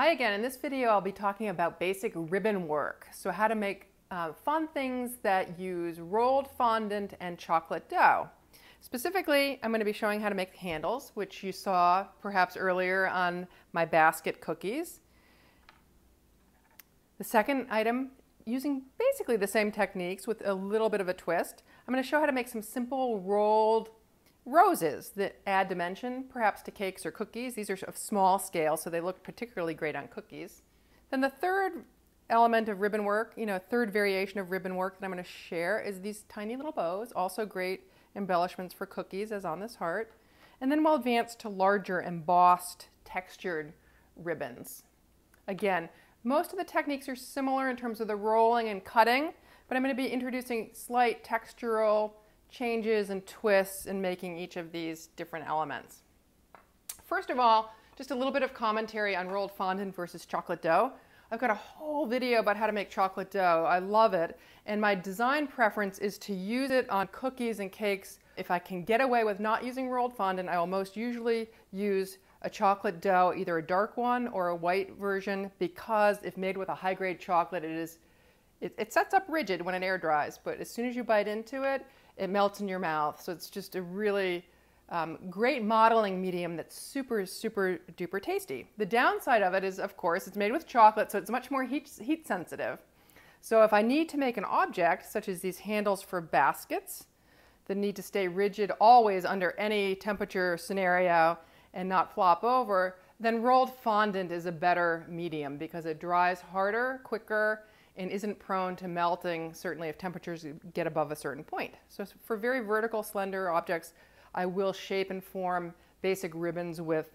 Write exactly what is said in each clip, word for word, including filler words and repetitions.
Hi again, in this video I'll be talking about basic ribbon work. So how to make uh, fun things that use rolled fondant and chocolate dough. Specifically, I'm going to be showing how to make handles, which you saw perhaps earlier on my basket cookies. The second item, using basically the same techniques with a little bit of a twist, I'm going to show how to make some simple rolled roses that add dimension, perhaps to cakes or cookies. These are of small scale, so they look particularly great on cookies. Then the third element of ribbon work, you know, third variation of ribbon work that I'm going to share is these tiny little bows, also great embellishments for cookies as on this heart. And then we'll advance to larger embossed textured ribbons. Again, most of the techniques are similar in terms of the rolling and cutting, but I'm going to be introducing slight textural changes and twists in making each of these different elements. First of all, just a little bit of commentary on rolled fondant versus chocolate dough. I've got a whole video about how to make chocolate dough. I love it, and my design preference is to use it on cookies and cakes. If I can get away with not using rolled fondant, I will most usually use a chocolate dough, either a dark one or a white version, because if made with a high-grade chocolate, it is it, it sets up rigid when it air dries, but as soon as you bite into it, it melts in your mouth. So it's just a really um, great modeling medium that's super, super duper tasty. The downside of it is, of course, it's made with chocolate, so it's much more heat, heat sensitive. So if I need to make an object, such as these handles for baskets, that need to stay rigid always under any temperature scenario and not flop over, then rolled fondant is a better medium because it dries harder, quicker, and isn't prone to melting, certainly if temperatures get above a certain point. So for very vertical, slender objects, I will shape and form basic ribbons with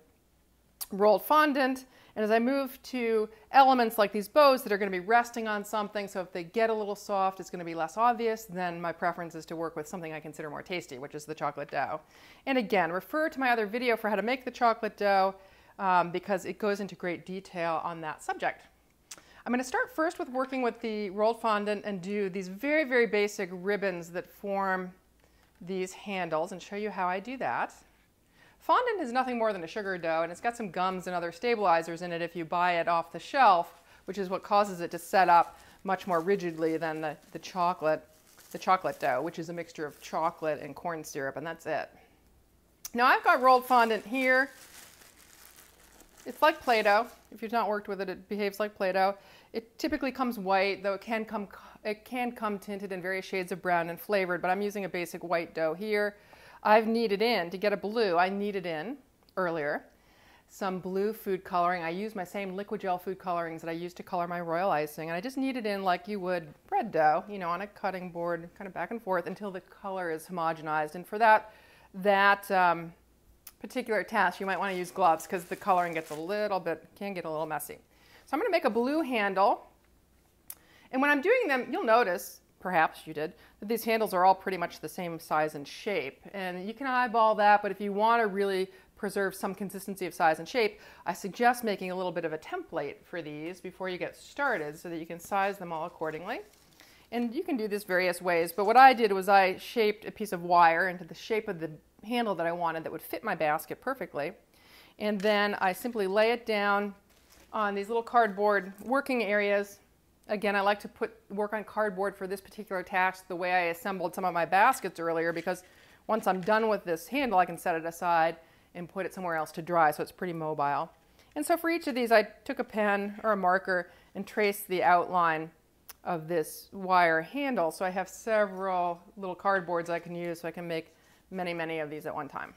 rolled fondant. And as I move to elements like these bows that are going to be resting on something, so if they get a little soft, it's going to be less obvious, then my preference is to work with something I consider more tasty, which is the chocolate dough. And again, refer to my other video for how to make the chocolate dough um, because it goes into great detail on that subject. I'm going to start first with working with the rolled fondant and do these very, very basic ribbons that form these handles and show you how I do that. Fondant is nothing more than a sugar dough, and it's got some gums and other stabilizers in it if you buy it off the shelf, which is what causes it to set up much more rigidly than the, the chocolate, the chocolate dough, which is a mixture of chocolate and corn syrup, and that's it. Now I've got rolled fondant here. It's like Play-Doh. If you've not worked with it, it behaves like Play-Doh. It typically comes white, though it can come it can come tinted in various shades of brown and flavored, but I'm using a basic white dough here. I've kneaded in, to get a blue, I kneaded in earlier some blue food coloring. I use my same liquid gel food colorings that I used to color my royal icing, and I just kneaded in like you would bread dough, you know, on a cutting board, kind of back and forth until the color is homogenized. And for that, that, um, particular task, you might want to use gloves because the coloring gets a little bit, can get a little messy. So I'm going to make a blue handle, and when I'm doing them, you'll notice, perhaps you did, that these handles are all pretty much the same size and shape, and you can eyeball that, but if you want to really preserve some consistency of size and shape, I suggest making a little bit of a template for these before you get started so that you can size them all accordingly. And you can do this various ways, but what I did was I shaped a piece of wire into the shape of the handle that I wanted that would fit my basket perfectly. And then I simply lay it down on these little cardboard working areas. Again, I like to put work on cardboard for this particular task the way I assembled some of my baskets earlier, because once I'm done with this handle, I can set it aside and put it somewhere else to dry, so it's pretty mobile. And so for each of these, I took a pen or a marker and traced the outline of this wire handle. So I have several little cardboards I can use, so I can make many, many of these at one time.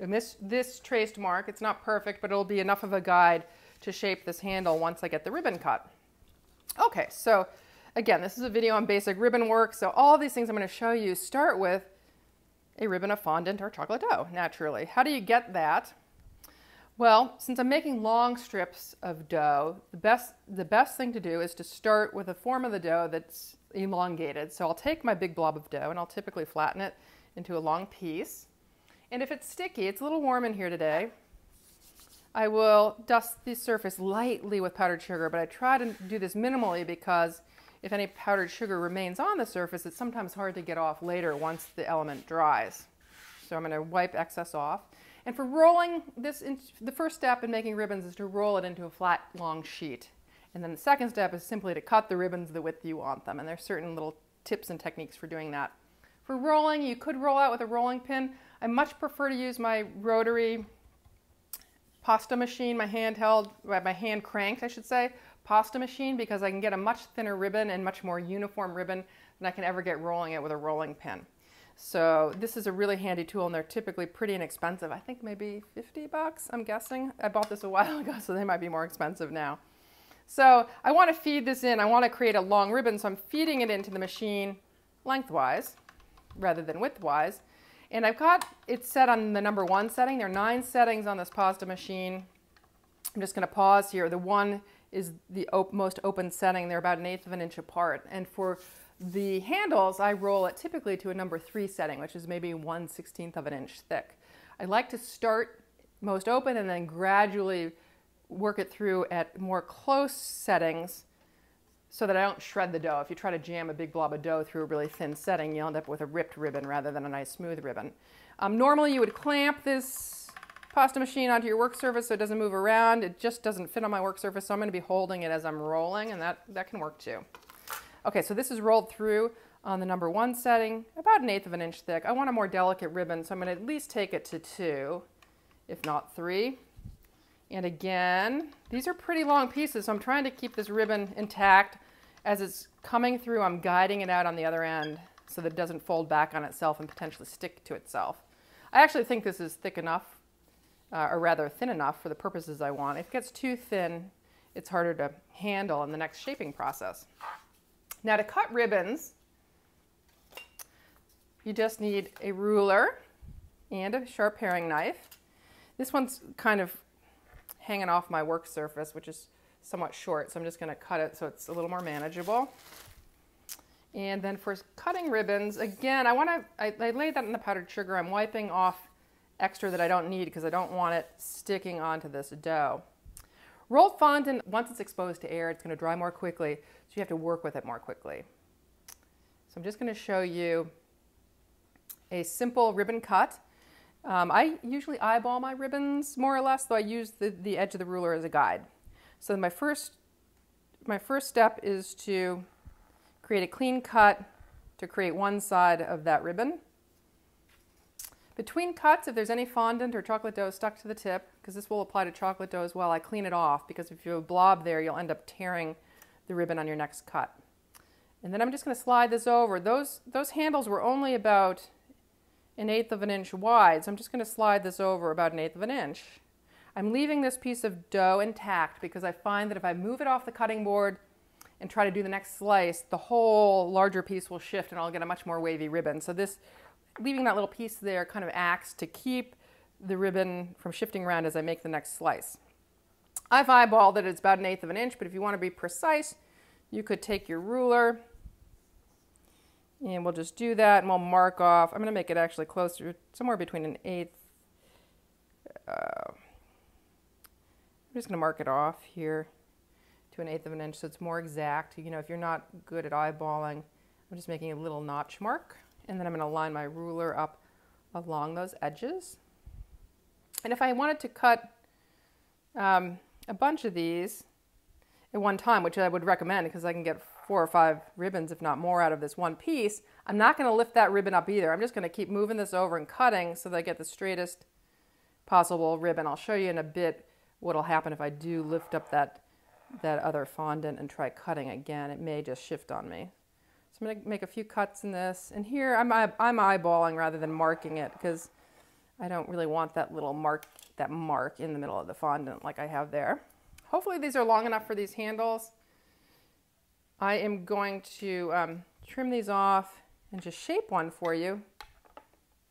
And this, this traced mark, it's not perfect, but it'll be enough of a guide to shape this handle once I get the ribbon cut. Okay, so again, this is a video on basic ribbon work, so all these things I'm going to show you start with a ribbon of fondant or chocolate dough, naturally. How do you get that? Well, since I'm making long strips of dough, the best, the best thing to do is to start with a form of the dough that's elongated. So I'll take my big blob of dough and I'll typically flatten it into a long piece. And if it's sticky, it's a little warm in here today, I will dust the surface lightly with powdered sugar, but I try to do this minimally because if any powdered sugar remains on the surface, it's sometimes hard to get off later once the element dries. So I'm going to wipe excess off. And for rolling this, in, the first step in making ribbons is to roll it into a flat, long sheet. And then the second step is simply to cut the ribbons the width you want them. And there's certain little tips and techniques for doing that. For rolling, you could roll out with a rolling pin. I much prefer to use my rotary pasta machine, my handheld, my hand cranked, I should say, pasta machine, because I can get a much thinner ribbon and much more uniform ribbon than I can ever get rolling it with a rolling pin. So this is a really handy tool, and they're typically pretty inexpensive. I think maybe fifty bucks, I'm guessing. I bought this a while ago, so they might be more expensive now. So I want to feed this in. I want to create a long ribbon, so I'm feeding it into the machine lengthwise rather than widthwise. And I've got it set on the number one setting. There are nine settings on this pasta machine. I'm just going to pause here. The one is the op- most open setting. They're about an eighth of an inch apart. And for the handles, I roll it typically to a number three setting, which is maybe one sixteenth of an inch thick. I like to start most open and then gradually work it through at more close settings so that I don't shred the dough. If you try to jam a big blob of dough through a really thin setting, you'll end up with a ripped ribbon rather than a nice smooth ribbon. Um, normally you would clamp this pasta machine onto your work surface so it doesn't move around. It just doesn't fit on my work surface, so I'm gonna be holding it as I'm rolling, and that, that can work too. Okay, so this is rolled through on the number one setting, about an eighth of an inch thick. I want a more delicate ribbon, so I'm gonna at least take it to two, if not three. And again, these are pretty long pieces, so I'm trying to keep this ribbon intact. As it's coming through, I'm guiding it out on the other end so that it doesn't fold back on itself and potentially stick to itself. I actually think this is thick enough, uh, or rather thin enough for the purposes I want. If it gets too thin, it's harder to handle in the next shaping process. Now, to cut ribbons, you just need a ruler and a sharp paring knife. This one's kind of hanging off my work surface, which is somewhat short, so I'm just going to cut it so it's a little more manageable. And then for cutting ribbons, again, I want to I, I laid that in the powdered sugar. I'm wiping off extra that I don't need because I don't want it sticking onto this dough. Rolled fondant, once it's exposed to air, it's going to dry more quickly, so you have to work with it more quickly. So I'm just going to show you a simple ribbon cut. Um, I usually eyeball my ribbons more or less, though I use the, the edge of the ruler as a guide. So my first, my first step is to create a clean cut to create one side of that ribbon. Between cuts, if there's any fondant or chocolate dough stuck to the tip, because this will apply to chocolate dough as well, I clean it off, because if you have a blob there, you'll end up tearing the ribbon on your next cut. And then I'm just going to slide this over. Those, those handles were only about an eighth of an inch wide, so I'm just going to slide this over about an eighth of an inch. I'm leaving this piece of dough intact because I find that if I move it off the cutting board and try to do the next slice, the whole larger piece will shift and I'll get a much more wavy ribbon. So this, leaving that little piece there, kind of acts to keep the ribbon from shifting around as I make the next slice. I've eyeballed that it's about an eighth of an inch, but if you want to be precise, you could take your ruler. And we'll just do that, and we'll mark off. I'm going to make it actually closer, somewhere between an eighth. Uh, I'm just going to mark it off here to an eighth of an inch, so it's more exact. You know, if you're not good at eyeballing, I'm just making a little notch mark, and then I'm going to line my ruler up along those edges. And if I wanted to cut um, a bunch of these at one time, which I would recommend because I can get four or five ribbons, if not more, out of this one piece, I'm not going to lift that ribbon up either. I'm just going to keep moving this over and cutting so that I get the straightest possible ribbon. I'll show you in a bit what will happen if I do lift up that, that other fondant and try cutting again. It may just shift on me. So I'm going to make a few cuts in this. And here I'm, I'm eyeballing rather than marking it because I don't really want that little mark, that mark in the middle of the fondant like I have there. Hopefully these are long enough for these handles. I am going to um, trim these off and just shape one for you.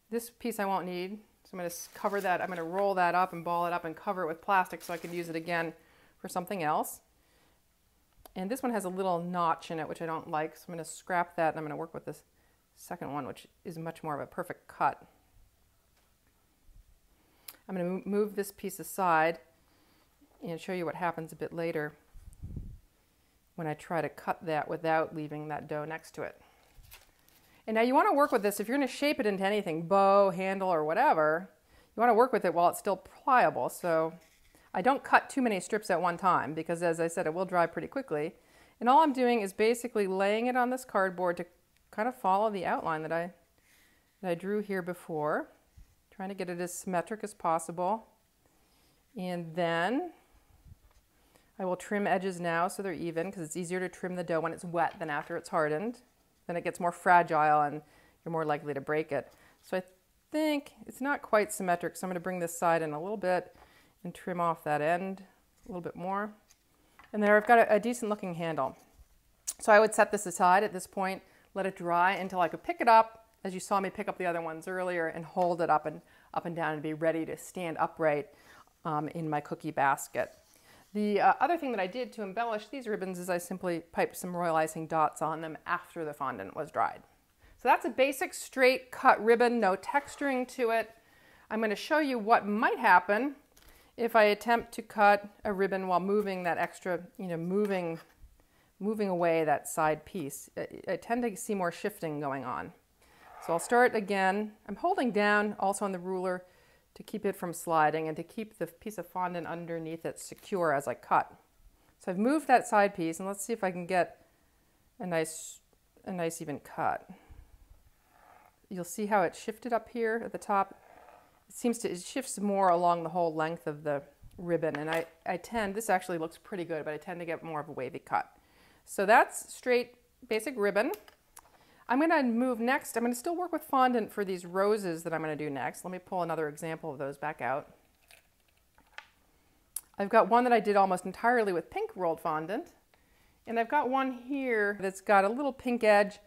This piece I won't need, so I'm going to cover that. I'm going to roll that up and ball it up and cover it with plastic so I can use it again for something else. And this one has a little notch in it, which I don't like, so I'm going to scrap that, and I'm going to work with this second one, which is much more of a perfect cut. I'm going to move this piece aside and show you what happens a bit later when I try to cut that without leaving that dough next to it. And now you want to work with this. If you're going to shape it into anything, bow, handle, or whatever, you You want to work with it while it's still pliable. So I don't cut too many strips at one time because, as I said, it will dry pretty quickly. And all I'm doing is basically laying it on this cardboard to kind of follow the outline that I, that I drew here before, trying to get it as symmetric as possible. And then I will trim edges now so they're even, because it's easier to trim the dough when it's wet than after it's hardened. Then it gets more fragile and you're more likely to break it. So I think it's not quite symmetric, so I'm going to bring this side in a little bit and trim off that end a little bit more. And there I've got a, a decent looking handle. So I would set this aside at this point, let it dry until I could pick it up, as you saw me pick up the other ones earlier, and hold it up and up and down and be ready to stand upright um, in my cookie basket. The uh, other thing that I did to embellish these ribbons is I simply piped some royal icing dots on them after the fondant was dried. So that's a basic straight cut ribbon, no texturing to it. I'm going to show you what might happen if I attempt to cut a ribbon while moving that extra, you know, moving, moving away that side piece. I, I tend to see more shifting going on. So I'll start again. I'm holding down also on the ruler to keep it from sliding and to keep the piece of fondant underneath it secure as I cut. So I've moved that side piece, and let's see if I can get a nice, a nice even cut. You'll see how it shifted up here at the top. It seems to, it shifts more along the whole length of the ribbon, and I, I tend, this actually looks pretty good, but I tend to get more of a wavy cut. So that's straight basic ribbon. I'm going to move next. I'm going to still work with fondant for these roses that I'm going to do next. Let me pull another example of those back out. I've got one that I did almost entirely with pink rolled fondant, and I've got one here that's got a little pink edge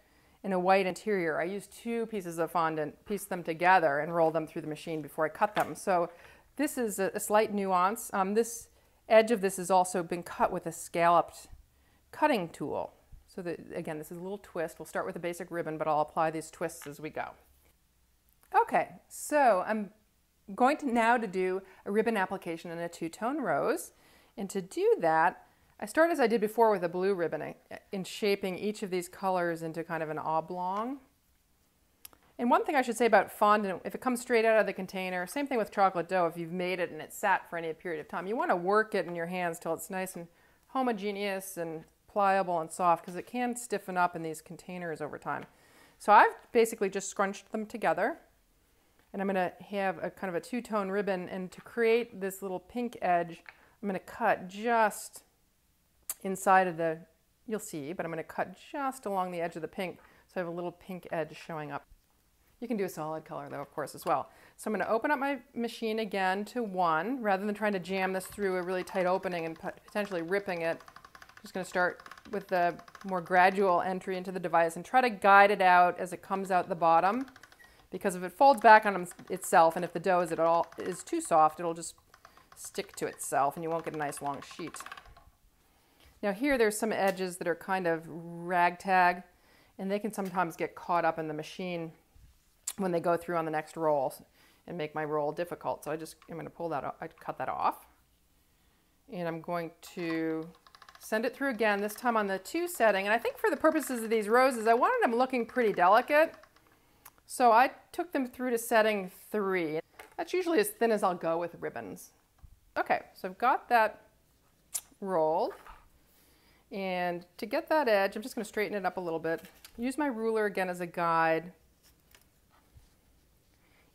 and a white interior. I used two pieces of fondant, pieced them together, and rolled them through the machine before I cut them. So this is a, a slight nuance. Um, this edge of this has also been cut with a scalloped cutting tool. So that, again, this is a little twist. We'll start with a basic ribbon, but I'll apply these twists as we go. Okay, so I'm going to now to do a ribbon application in a two-tone rose. And to do that, I start as I did before with a blue ribbon in shaping each of these colors into kind of an oblong. And one thing I should say about fondant, if it comes straight out of the container, same thing with chocolate dough, if you've made it and it sat for any period of time, you want to work it in your hands till it's nice and homogeneous and pliable and soft, because it can stiffen up in these containers over time. So I've basically just scrunched them together, and I'm going to have a kind of a two-tone ribbon, and to create this little pink edge, I'm going to cut just inside of the, you'll see, but I'm going to cut just along the edge of the pink, so I have a little pink edge showing up. You can do a solid color though, of course, as well. So I'm going to open up my machine again to one, rather than trying to jam this through a really tight opening and potentially ripping it. Just going to start with the more gradual entry into the device and try to guide it out as it comes out the bottom, because if it folds back on itself and if the dough is at all is too soft, it'll just stick to itself and you won't get a nice long sheet. Now here there's some edges that are kind of ragtag, and they can sometimes get caught up in the machine when they go through on the next roll and make my roll difficult. So I just I'm going to pull that off, I cut that off, and I'm going to send it through again, this time on the two setting. And I think for the purposes of these roses, I wanted them looking pretty delicate. So I took them through to setting three. That's usually as thin as I'll go with ribbons. Okay, so I've got that rolled. And to get that edge, I'm just going to straighten it up a little bit. Use my ruler again as a guide.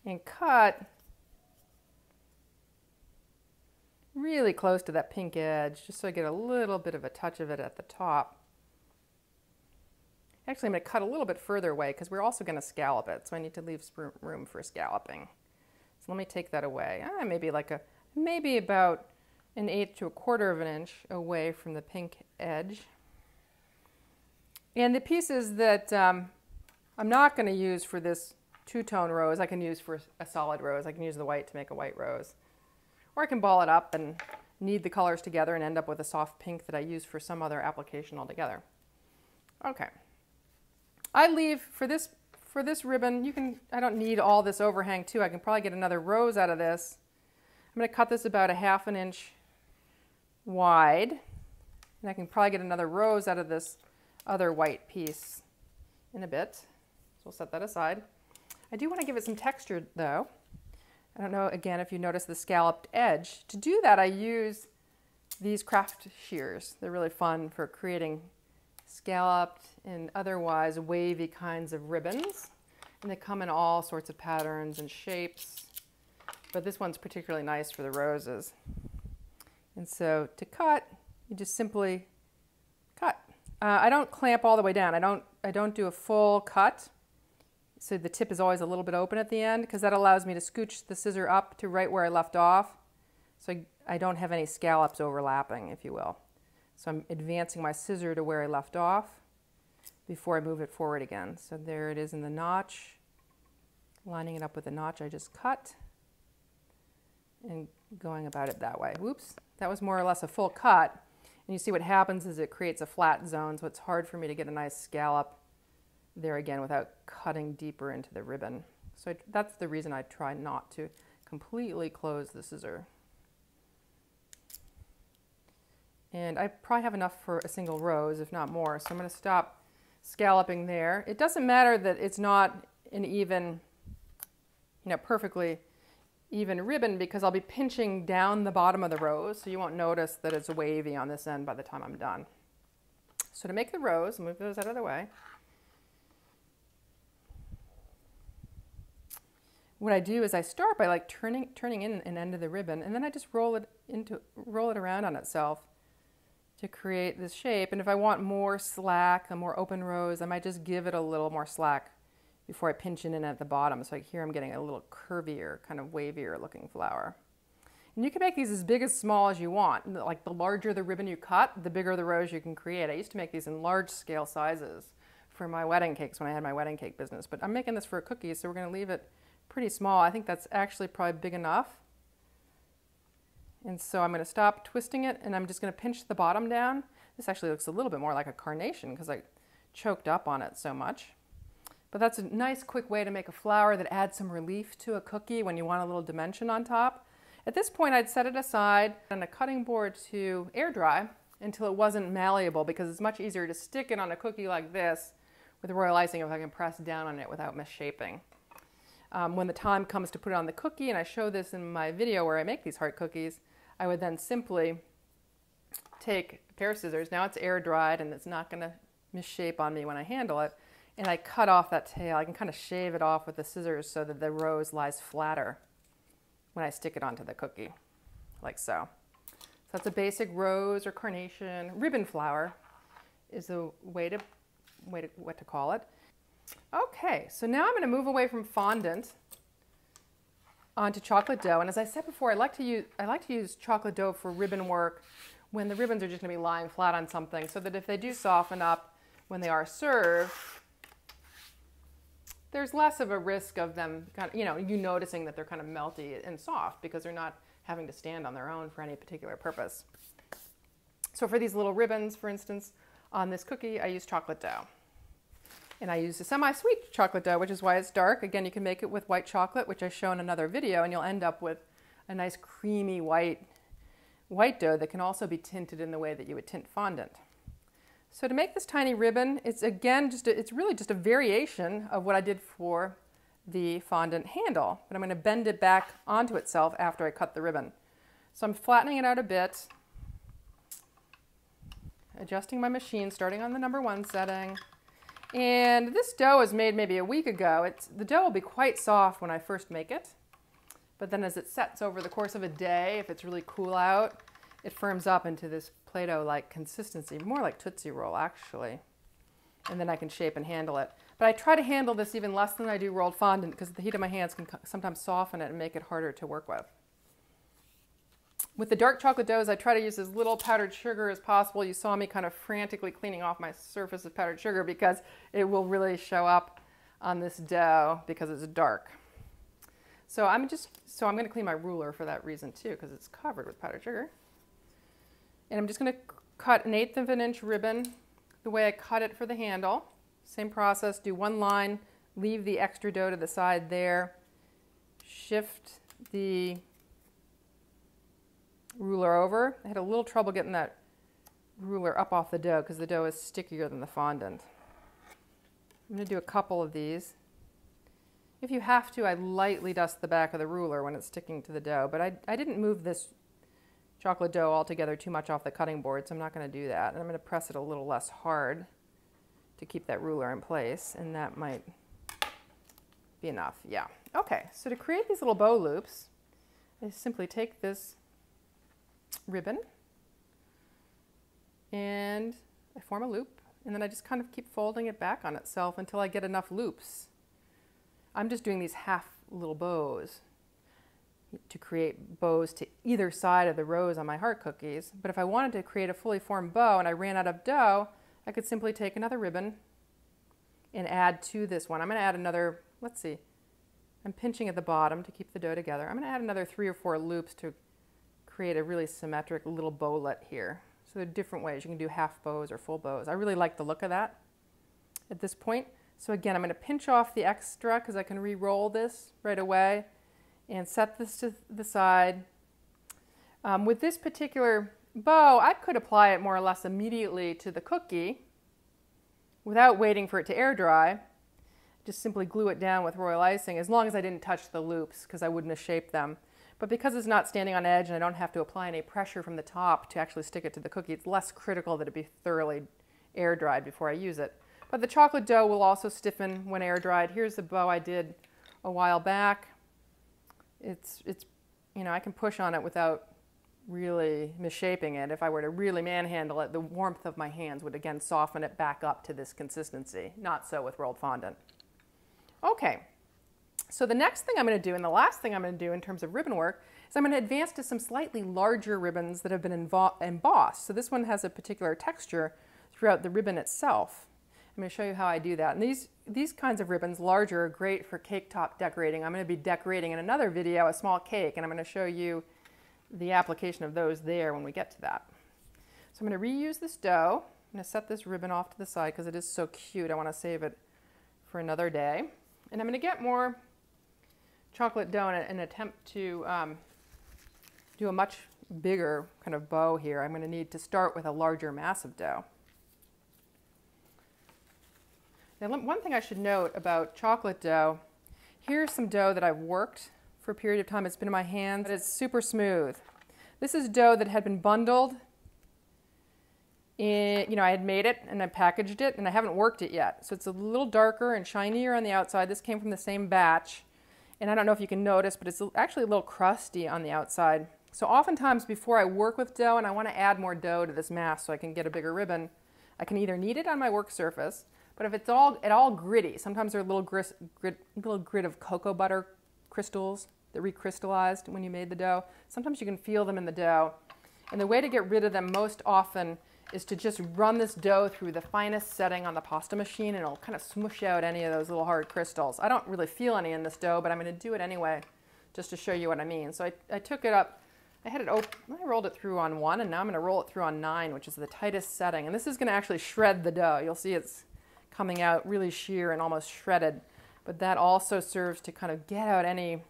And cut really close to that pink edge, just so I get a little bit of a touch of it at the top. Actually, I'm going to cut a little bit further away because we're also going to scallop it, so I need to leave room for scalloping. So let me take that away. Ah, maybe like a, maybe about an eighth to a quarter of an inch away from the pink edge. And the pieces that um, I'm not going to use for this two-tone rose, I can use for a solid rose. I can use the white to make a white rose. Or I can ball it up and knead the colors together and end up with a soft pink that I use for some other application altogether. Okay. I leave for this for this ribbon, you can I don't need all this overhang too. I can probably get another rose out of this. I'm going to cut this about a half an inch wide, and I can probably get another rose out of this other white piece in a bit. So we'll set that aside. I do want to give it some texture though. I don't know, again, if you notice the scalloped edge. To do that, I use these craft shears. They're really fun for creating scalloped and otherwise wavy kinds of ribbons. And they come in all sorts of patterns and shapes, but this one's particularly nice for the roses. And so to cut, you just simply cut. Uh, I don't clamp all the way down. I don't, I don't do a full cut. So the tip is always a little bit open at the end, because that allows me to scooch the scissor up to right where I left off. So I, I don't have any scallops overlapping, if you will. So I'm advancing my scissor to where I left off before I move it forward again. So there it is in the notch, lining it up with the notch I just cut and going about it that way. Whoops, that was more or less a full cut. And you see what happens is it creates a flat zone, so it's hard for me to get a nice scallop there again without cutting deeper into the ribbon. So I, that's the reason I try not to completely close the scissor. And I probably have enough for a single rose, if not more, so I'm going to stop scalloping there. It doesn't matter that it's not an even, you know, perfectly even ribbon, because I'll be pinching down the bottom of the rose, so you won't notice that it's wavy on this end by the time I'm done. So to make the rose, move those out of the way. What I do is I start by like turning turning in an end of the ribbon, and then I just roll it into roll it around on itself to create this shape. And if I want more slack, a more open rose, I might just give it a little more slack before I pinch it in at the bottom. So here I'm getting a little curvier, kind of wavier looking flower. And you can make these as big as small as you want. Like the larger the ribbon you cut, the bigger the rose you can create. I used to make these in large scale sizes for my wedding cakes when I had my wedding cake business, but I'm making this for a cookie, so we're going to leave it pretty small. I think that's actually probably big enough. And so I'm going to stop twisting it, and I'm just going to pinch the bottom down. This actually looks a little bit more like a carnation because I choked up on it so much. But that's a nice quick way to make a flower that adds some relief to a cookie when you want a little dimension on top. At this point, I'd set it aside on a cutting board to air dry until it wasn't malleable, because it's much easier to stick it on a cookie like this with royal icing if I can press down on it without misshaping. Um, when the time comes to put it on the cookie, and I show this in my video where I make these heart cookies, I would then simply take a pair of scissors. Now it's air dried and it's not going to misshape on me when I handle it. And I cut off that tail. I can kind of shave it off with the scissors so that the rose lies flatter when I stick it onto the cookie, like so. So that's a basic rose or carnation. Ribbon flower is the way to, way to what to call it. Okay, so now I'm going to move away from fondant onto chocolate dough. And as I said before, I like to use, I like to use chocolate dough for ribbon work when the ribbons are just going to be lying flat on something, so that if they do soften up when they are served, there's less of a risk of them, kind of, you know, you noticing that they're kind of melty and soft, because they're not having to stand on their own for any particular purpose. So for these little ribbons, for instance, on this cookie, I use chocolate dough. And I used a semi-sweet chocolate dough, which is why it's dark. Again, you can make it with white chocolate, which I show in another video, and you'll end up with a nice creamy white, white dough that can also be tinted in the way that you would tint fondant. So to make this tiny ribbon, it's again, just a, it's really just a variation of what I did for the fondant handle, but I'm going to bend it back onto itself after I cut the ribbon. So I'm flattening it out a bit, adjusting my machine, starting on the number one setting. And this dough was made maybe a week ago. It's, the dough will be quite soft when I first make it, but then as it sets over the course of a day, if it's really cool out, it firms up into this Play-Doh-like consistency, more like Tootsie Roll actually. And then I can shape and handle it. But I try to handle this even less than I do rolled fondant, because the heat of my hands can sometimes soften it and make it harder to work with. With the dark chocolate doughs, I try to use as little powdered sugar as possible. You saw me kind of frantically cleaning off my surface of powdered sugar, because it will really show up on this dough because it's dark. So I'm just, so I'm going to clean my ruler for that reason too, because it's covered with powdered sugar. And I'm just going to cut an eighth of an inch ribbon the way I cut it for the handle. Same process, do one line, leave the extra dough to the side there, shift the ruler over. I had a little trouble getting that ruler up off the dough because the dough is stickier than the fondant. I'm going to do a couple of these. If you have to, I lightly dust the back of the ruler when it's sticking to the dough, but I, I didn't move this chocolate dough altogether too much off the cutting board, so I'm not going to do that. And I'm going to press it a little less hard to keep that ruler in place, and that might be enough. Yeah. Okay, so to create these little bow loops, I simply take this ribbon and I form a loop, and then I just kind of keep folding it back on itself until I get enough loops. I'm just doing these half little bows to create bows to either side of the rows on my heart cookies. But if I wanted to create a fully formed bow and I ran out of dough, I could simply take another ribbon and add to this one. I'm going to add another, let's see, I'm pinching at the bottom to keep the dough together. I'm going to add another three or four loops to create a really symmetric little bowlet here. So there are different ways. You can do half bows or full bows. I really like the look of that at this point. So again, I'm going to pinch off the extra because I can re-roll this right away and set this to the side. Um, with this particular bow, I could apply it more or less immediately to the cookie without waiting for it to air dry. Just simply glue it down with royal icing, as long as I didn't touch the loops because I wouldn't have shaped them. But because it's not standing on edge and I don't have to apply any pressure from the top to actually stick it to the cookie, it's less critical that it be thoroughly air dried before I use it. But the chocolate dough will also stiffen when air dried. Here's the bow I did a while back. It's, it's, you know, I can push on it without really misshaping it. If I were to really manhandle it, the warmth of my hands would again soften it back up to this consistency. Not so with rolled fondant. Okay, so the next thing I'm going to do, and the last thing I'm going to do in terms of ribbon work, is I'm going to advance to some slightly larger ribbons that have been embossed. So this one has a particular texture throughout the ribbon itself. I'm going to show you how I do that. And these, these kinds of ribbons, larger, are great for cake top decorating. I'm going to be decorating in another video a small cake, and I'm going to show you the application of those there when we get to that. So I'm going to reuse this dough. I'm going to set this ribbon off to the side because it is so cute. I want to save it for another day. And I'm going to get more chocolate dough in an attempt to um, do a much bigger kind of bow here. I'm going to need to start with a larger mass of dough. Now, one thing I should note about chocolate dough, here's some dough that I've worked for a period of time. It's been in my hands, but it's super smooth. This is dough that had been bundled. It, you know, I had made it and I packaged it and I haven't worked it yet. So it's a little darker and shinier on the outside. This came from the same batch. And I don't know if you can notice, but it's actually a little crusty on the outside. So oftentimes before I work with dough and I want to add more dough to this mass so I can get a bigger ribbon, I can either knead it on my work surface, but if it's all at all gritty, sometimes there are little grit, grit, little grit of cocoa butter crystals that recrystallized when you made the dough. Sometimes you can feel them in the dough. And the way to get rid of them most often is to just run this dough through the finest setting on the pasta machine, and it'll kind of smoosh out any of those little hard crystals. I don't really feel any in this dough, but I'm going to do it anyway just to show you what I mean. So I, I took it up, I had it open, I rolled it through on one, and now I'm going to roll it through on nine, which is the tightest setting. And this is going to actually shred the dough. You'll see it's coming out really sheer and almost shredded, but that also serves to kind of get out any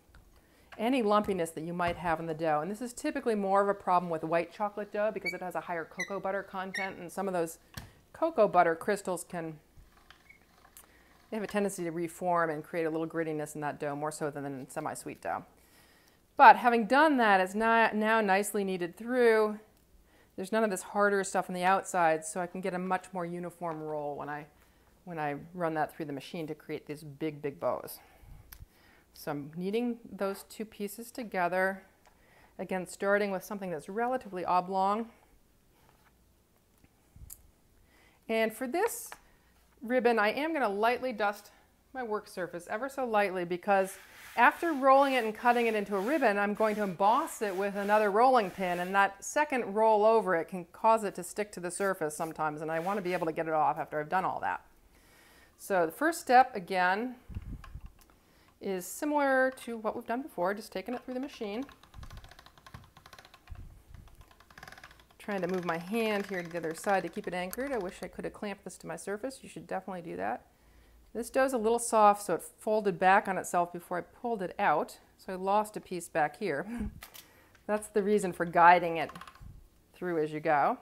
any lumpiness that you might have in the dough. And this is typically more of a problem with white chocolate dough because it has a higher cocoa butter content, and some of those cocoa butter crystals can, they have a tendency to reform and create a little grittiness in that dough, more so than in semi-sweet dough. But having done that, it's not, now nicely kneaded through. There's none of this harder stuff on the outside, so I can get a much more uniform roll when I, when I run that through the machine to create these big, big bows. So I'm kneading those two pieces together. Again, starting with something that's relatively oblong. And for this ribbon, I am going to lightly dust my work surface ever so lightly, because after rolling it and cutting it into a ribbon, I'm going to emboss it with another rolling pin, and that second roll over it can cause it to stick to the surface sometimes, and I want to be able to get it off after I've done all that. So the first step, again, is similar to what we've done before, just taking it through the machine. Trying to move my hand here to the other side to keep it anchored. I wish I could have clamped this to my surface. You should definitely do that. This dough's a little soft, so it folded back on itself before I pulled it out, so I lost a piece back here. That's the reason for guiding it through as you go.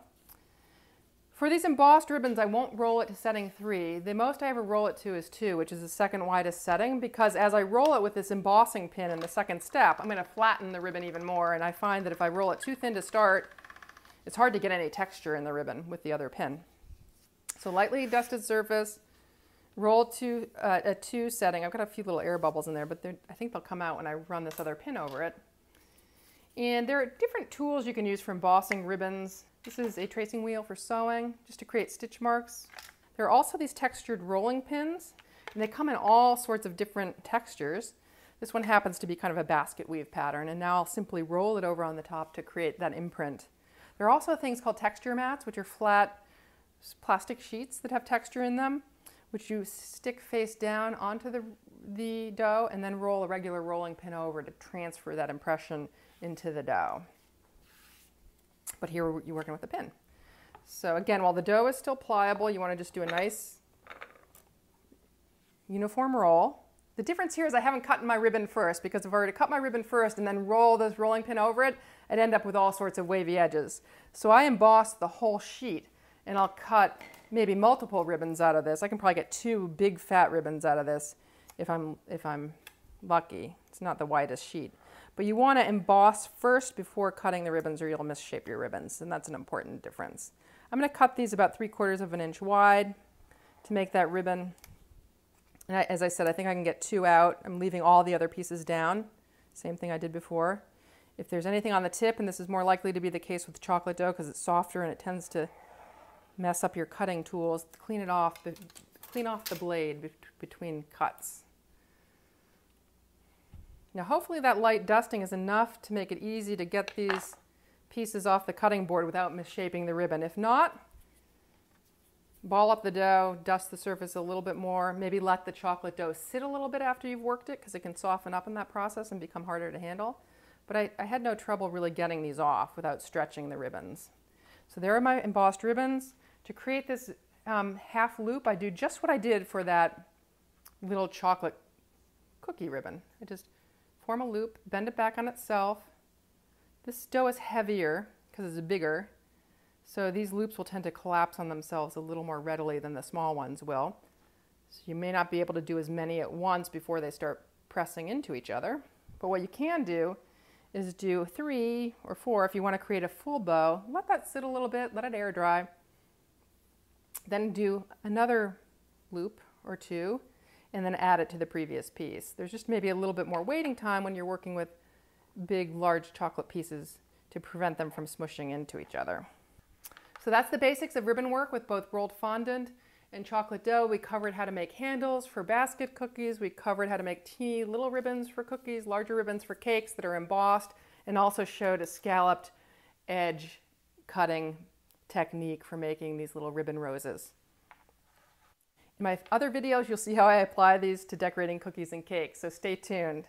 For these embossed ribbons, I won't roll it to setting three. The most I ever roll it to is two, which is the second widest setting, because as I roll it with this embossing pin in the second step, I'm going to flatten the ribbon even more, and I find that if I roll it too thin to start, it's hard to get any texture in the ribbon with the other pin. So lightly dusted surface, roll to uh, a two setting. I've got a few little air bubbles in there, but I think they'll come out when I run this other pin over it. And there are different tools you can use for embossing ribbons. This is a tracing wheel for sewing, just to create stitch marks. There are also these textured rolling pins, and they come in all sorts of different textures. This one happens to be kind of a basket weave pattern, and now I'll simply roll it over on the top to create that imprint. There are also things called texture mats, which are flat plastic sheets that have texture in them, which you stick face down onto the, the dough and then roll a regular rolling pin over to transfer that impression into the dough. But here you're working with a pin. So again, while the dough is still pliable, you want to just do a nice uniform roll. The difference here is I haven't cut my ribbon first, because if I were to cut my ribbon first and then roll this rolling pin over it, I'd end up with all sorts of wavy edges. So I embossed the whole sheet, and I'll cut maybe multiple ribbons out of this. I can probably get two big fat ribbons out of this if I'm, if I'm lucky. It's not the widest sheet. But you want to emboss first before cutting the ribbons, or you'll misshape your ribbons, and that's an important difference. I'm going to cut these about three quarters of an inch wide to make that ribbon. And I, as I said, I think I can get two out. I'm leaving all the other pieces down, same thing I did before. If there's anything on the tip, and this is more likely to be the case with chocolate dough because it's softer and it tends to mess up your cutting tools, clean it off, clean off the blade be- between cuts. Now hopefully that light dusting is enough to make it easy to get these pieces off the cutting board without misshaping the ribbon. If not, ball up the dough, dust the surface a little bit more, maybe let the chocolate dough sit a little bit after you've worked it, because it can soften up in that process and become harder to handle. But I, I had no trouble really getting these off without stretching the ribbons. So there are my embossed ribbons. To create this um, half loop, I do just what I did for that little chocolate cookie ribbon. I just form a loop, bend it back on itself. This dough is heavier because it's bigger, so these loops will tend to collapse on themselves a little more readily than the small ones will. So you may not be able to do as many at once before they start pressing into each other. But what you can do is do three or four if you want to create a full bow. Let that sit a little bit, let it air dry. Then do another loop or two, and then add it to the previous piece. There's just maybe a little bit more waiting time when you're working with big, large chocolate pieces to prevent them from smushing into each other. So that's the basics of ribbon work with both rolled fondant and chocolate dough. We covered how to make handles for basket cookies. We covered how to make teeny little ribbons for cookies, larger ribbons for cakes that are embossed, and also showed a scalloped edge cutting technique for making these little ribbon roses. In my other videos, you'll see how I apply these to decorating cookies and cakes, so stay tuned.